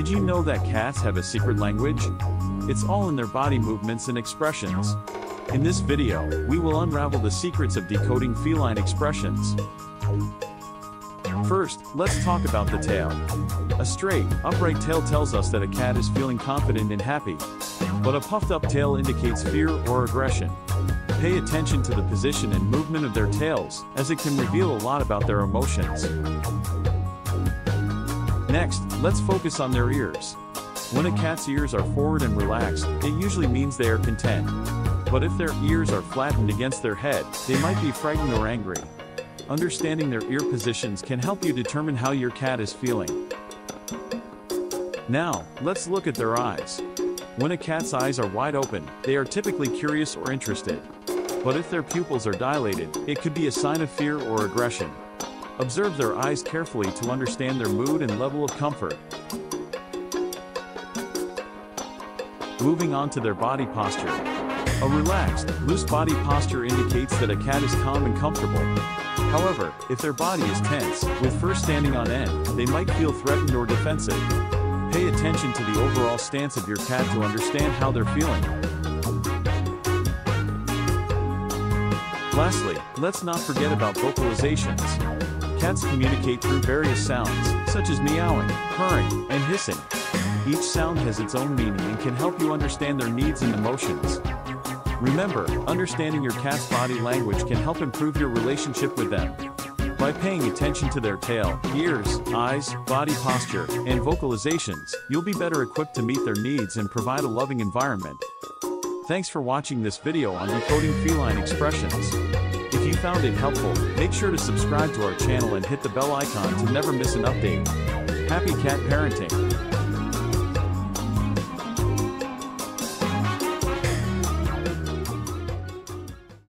Did you know that cats have a secret language? It's all in their body movements and expressions. In this video, we will unravel the secrets of decoding feline expressions. First, let's talk about the tail. A straight, upright tail tells us that a cat is feeling confident and happy, but a puffed-up tail indicates fear or aggression. Pay attention to the position and movement of their tails, as it can reveal a lot about their emotions. Next, let's focus on their ears. When a cat's ears are forward and relaxed, it usually means they are content. But if their ears are flattened against their head, they might be frightened or angry. Understanding their ear positions can help you determine how your cat is feeling. Now, let's look at their eyes. When a cat's eyes are wide open, they are typically curious or interested. But if their pupils are dilated, it could be a sign of fear or aggression. Observe their eyes carefully to understand their mood and level of comfort. Moving on to their body posture. A relaxed, loose body posture indicates that a cat is calm and comfortable. However, if their body is tense, with fur standing on end, they might feel threatened or defensive. Pay attention to the overall stance of your cat to understand how they're feeling. Lastly, let's not forget about vocalizations. Cats communicate through various sounds, such as meowing, purring, and hissing. Each sound has its own meaning and can help you understand their needs and emotions. Remember, understanding your cat's body language can help improve your relationship with them. By paying attention to their tail, ears, eyes, body posture, and vocalizations, you'll be better equipped to meet their needs and provide a loving environment. Thanks for watching this video on decoding feline expressions. If you found it helpful, make sure to subscribe to our channel and hit the bell icon to never miss an update. Happy cat parenting!